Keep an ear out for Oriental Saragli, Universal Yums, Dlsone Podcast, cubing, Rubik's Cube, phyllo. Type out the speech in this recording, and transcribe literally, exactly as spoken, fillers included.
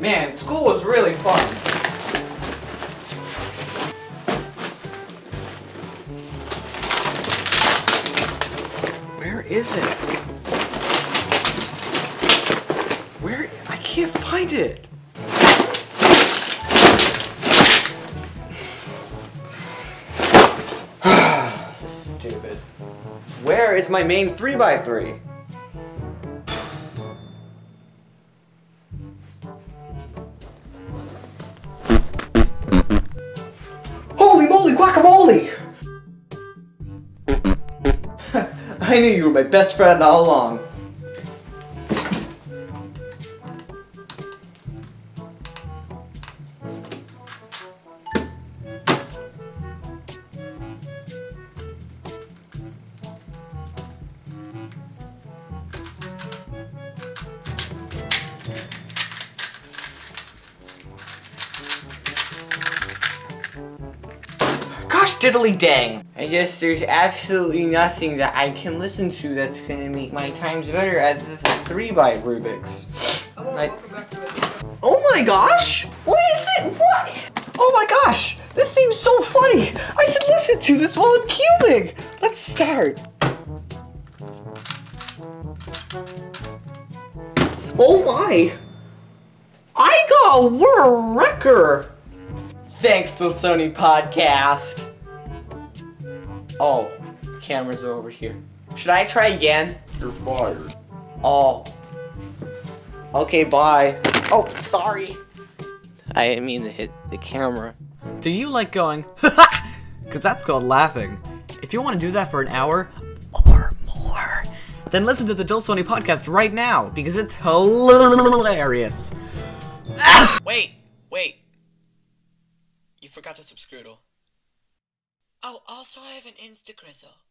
Man, school was really fun. Where is it? Where? I can't find it. This is stupid. Where is my main three by three? Guacamole! I knew you were my best friend all along. Diddly dang. I guess there's absolutely nothing that I can listen to that's gonna make my times better at the three by Rubik's. Oh, I... oh my gosh! What is it? What? Oh my gosh! This seems so funny! I should listen to this while I'm cubing! Let's start! Oh my! I got a world record! Thanks, Dlsone Podcast! Oh, cameras are over here. Should I try again? You're fired. Oh. Okay, bye. Oh, sorry. I didn't mean to hit the camera. Do you like going, ha Because that's called laughing. If you want to do that for an hour or more, then listen to the Dlsone Podcast right now, because it's hilarious. Ah! Wait, wait. You forgot to subscribe. Oh, also I have an Instagrizzle.